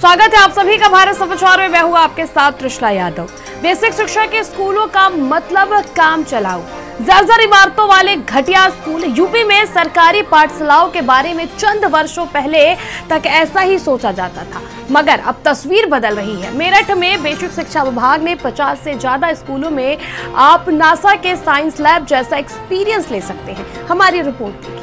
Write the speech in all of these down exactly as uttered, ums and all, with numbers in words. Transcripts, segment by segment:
स्वागत है आप सभी का भारत समाचार में। मैं हूं आपके साथ त्रिशला यादव। बेसिक शिक्षा के स्कूलों का मतलब काम चलाओ। जर्जर इमारतों वाले घटिया स्कूल यूपी में सरकारी पाठशालाओं के बारे में चंद वर्षों पहले तक ऐसा ही सोचा जाता था, मगर अब तस्वीर बदल रही है। मेरठ में बेसिक शिक्षा विभाग ने पचास से ज्यादा स्कूलों में आप नासा के साइंस लैब जैसा एक्सपीरियंस ले सकते हैं। हमारी रिपोर्ट देखिए।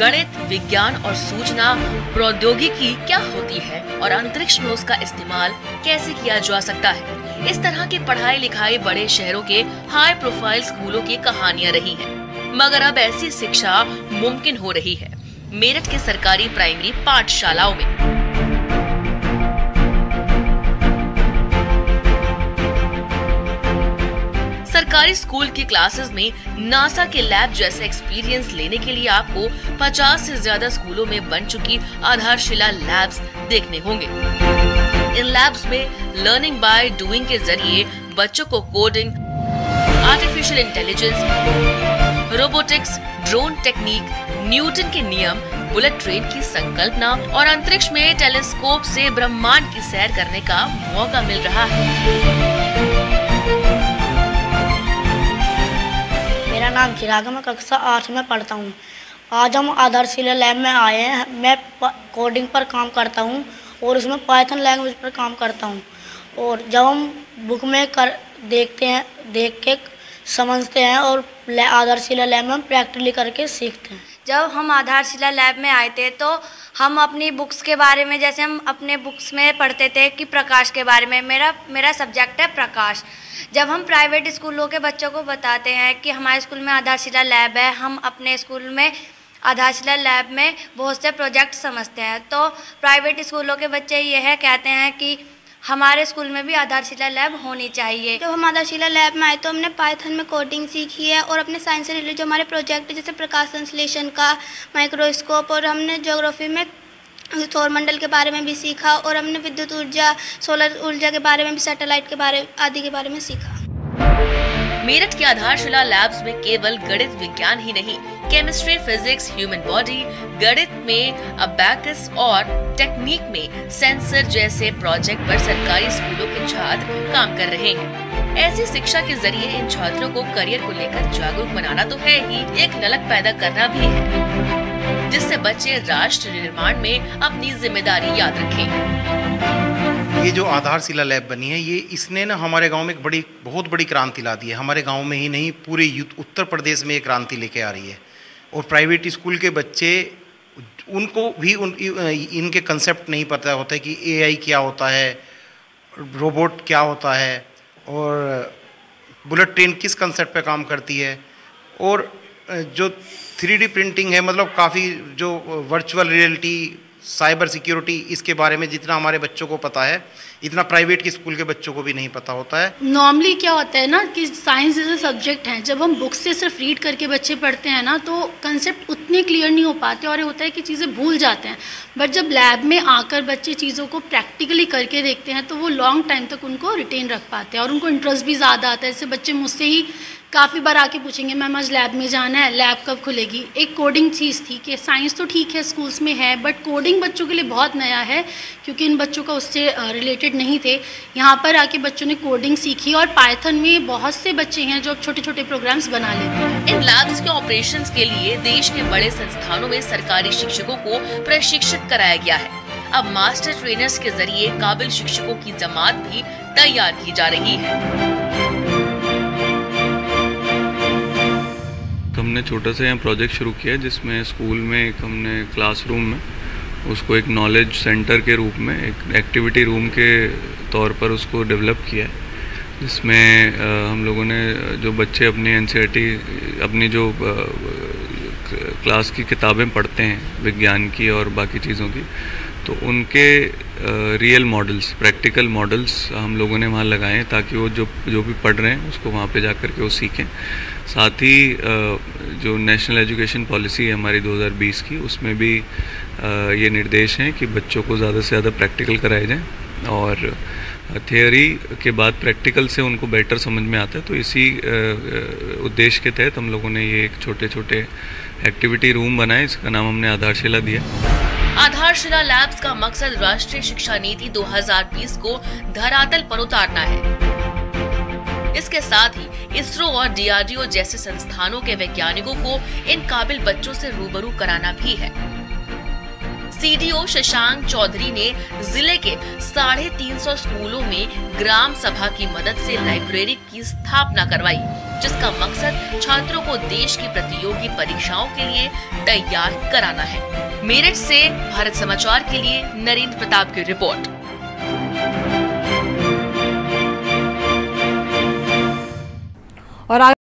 गणित, विज्ञान और सूचना प्रौद्योगिकी क्या होती है और अंतरिक्ष में उसका इस्तेमाल कैसे किया जा सकता है, इस तरह की पढ़ाई लिखाई बड़े शहरों के हाई प्रोफाइल स्कूलों की कहानियां रही हैं। मगर अब ऐसी शिक्षा मुमकिन हो रही है मेरठ के सरकारी प्राइमरी पाठशालाओं में। सरकारी स्कूल की क्लासेस में नासा के लैब जैसा एक्सपीरियंस लेने के लिए आपको पचास से ज्यादा स्कूलों में बन चुकी आधारशिला लैब्स देखने होंगे। इन लैब्स में लर्निंग बाय डूइंग के जरिए बच्चों को coding, artificial intelligence, robotics, drone technique, Newton के नियम, बुलेट ट्रेन की संकल्पना और अंतरिक्ष में टेलीस्कोप से ब्रह्मांड की सैर करने का मौका मिल रहा है। मेरा नाम चिराग है, मैं कक्षा आठ में पढ़ता हूँ। आज हम आधारशिला लैब में आए हैं। मैं कोडिंग पर काम करता हूँ और उसमें पायथन लैंग्वेज पर काम करता हूँ। और जब हम बुक में कर देखते हैं, देख के समझते हैं और आधारशिला लैब में हम प्रैक्टिकली करके सीखते हैं। जब हम आधारशिला लैब में आए थे तो हम अपनी बुक्स के बारे में, जैसे हम अपने बुक्स में पढ़ते थे कि प्रकाश के बारे में, मेरा मेरा सब्जेक्ट है प्रकाश। जब हम प्राइवेट स्कूलों के बच्चों को बताते हैं कि हमारे स्कूल में आधारशिला लैब है, हम अपने स्कूल में आधारशिला लैब में बहुत से प्रोजेक्ट समझते हैं, तो प्राइवेट स्कूलों के बच्चे यह कहते हैं कि हमारे स्कूल में भी आधारशिला लैब होनी चाहिए। जब हम आधारशिला लैब में आए तो हमने पायथन में कोडिंग सीखी है और अपने साइंस से रिलेटेड जो हमारे प्रोजेक्ट जैसे प्रकाश संश्लेषण का, माइक्रोस्कोप, और हमने ज्योग्राफी में सौरमंडल के बारे में भी सीखा और हमने विद्युत ऊर्जा, सोलर ऊर्जा के बारे में भी, सैटेलाइट के बारे आदि के बारे में सीखा। मेरठ के आधारशिला लैब्स में केवल गणित, विज्ञान ही नहीं, केमिस्ट्री, फिजिक्स, ह्यूमन बॉडी, गणित में अबैकस और टेक्निक में सेंसर जैसे प्रोजेक्ट पर सरकारी स्कूलों के छात्र काम कर रहे हैं। ऐसी शिक्षा के जरिए इन छात्रों को करियर को लेकर जागरूक बनाना तो है ही, एक नलक पैदा करना भी है, जिससे बच्चे राष्ट्र निर्माण में अपनी जिम्मेदारी याद रखें। ये जो आधारशिला लैब बनी है, ये इसने ना हमारे गाँव में एक बड़ी बहुत बड़ी क्रांति ला दी है। हमारे गाँव में ही नहीं, पूरे उत्तर प्रदेश में ये क्रांति लेके आ रही है। और प्राइवेट स्कूल के बच्चे, उनको भी उन इनके कंसेप्ट नहीं पता होता है कि एआई क्या होता है, रोबोट क्या होता है और बुलेट ट्रेन किस कंसेप्ट पे काम करती है। और जो थ्री डी प्रिंटिंग है, मतलब काफ़ी जो वर्चुअल रियलिटी, साइबर सिक्योरिटी, इसके बारे में जितना हमारे बच्चों को पता है इतना प्राइवेट के स्कूल के बच्चों को भी नहीं पता होता है। नॉर्मली क्या होता है ना कि साइंस जैसे सब्जेक्ट हैं, जब हम बुक्स से सिर्फ रीड करके बच्चे पढ़ते हैं ना तो कंसेप्ट उतने क्लियर नहीं हो पाते और ये होता है कि चीज़ें भूल जाते हैं। बट जब लैब में आकर बच्चे चीज़ों को प्रैक्टिकली करके देखते हैं तो वो लॉन्ग टाइम तक उनको रिटेन रख पाते हैं और उनको इंटरेस्ट भी ज़्यादा आता है। इससे बच्चे मुझसे ही काफ़ी बार आके पूछेंगे, मैम आज लैब में जाना है, लैब कब खुलेगी। एक कोडिंग चीज़ थी कि साइंस तो ठीक है स्कूल्स में है, बट कोडिंग बच्चों के लिए बहुत नया है क्योंकि इन बच्चों का उससे रिलेटेड नहीं थे। यहाँ पर आके बच्चों ने कोडिंग सीखी और पायथन में बहुत से बच्चे हैं जो छोटे छोटे प्रोग्राम्स बना लेते हैं। इन लैब्स के ऑपरेशन के लिए देश के बड़े संस्थानों में सरकारी शिक्षकों को प्रशिक्षित कराया गया है। अब मास्टर ट्रेनर्स के जरिए काबिल शिक्षकों की जमात भी तैयार की जा रही है। हमने छोटा सा यहाँ प्रोजेक्ट शुरू किया है जिसमें स्कूल में एक हमने क्लासरूम में उसको एक नॉलेज सेंटर के रूप में, एक एक्टिविटी रूम के तौर पर उसको डेवलप किया है, जिसमें हम लोगों ने जो बच्चे अपनी एनसीआरटी अपनी जो क्लास की किताबें पढ़ते हैं विज्ञान की और बाकी चीज़ों की, तो उनके रियल मॉडल्स, प्रैक्टिकल मॉडल्स हम लोगों ने वहाँ लगाए ताकि वो जो जो भी पढ़ रहे हैं उसको वहाँ पे जाकर के वो सीखें। साथ ही जो नेशनल एजुकेशन पॉलिसी है हमारी दो हज़ार बीस की, उसमें भी ये निर्देश हैं कि बच्चों को ज़्यादा से ज़्यादा प्रैक्टिकल कराए जाएं और थियोरी के बाद प्रैक्टिकल से उनको बेटर समझ में आता है। तो इसी उद्देश्य के तहत हम लोगों ने ये एक छोटे छोटे एक्टिविटी रूम बनाए, इसका नाम हमने आधारशिला दिया। आधारशिला लैब्स का मकसद राष्ट्रीय शिक्षा नीति दो हज़ार बीस को धरातल पर उतारना है। इसके साथ ही इसरो और डी आर डी ओ जैसे संस्थानों के वैज्ञानिकों को इन काबिल बच्चों से रूबरू कराना भी है। C D O Shashank Chaudhary ने जिले के साढ़े तीन सौ स्कूलों में ग्राम सभा की मदद से लाइब्रेरी की स्थापना करवाई, जिसका मकसद छात्रों को देश की प्रतियोगी परीक्षाओं के लिए तैयार कराना है। मेरठ से भारत समाचार के लिए नरेंद्र प्रताप की रिपोर्ट। और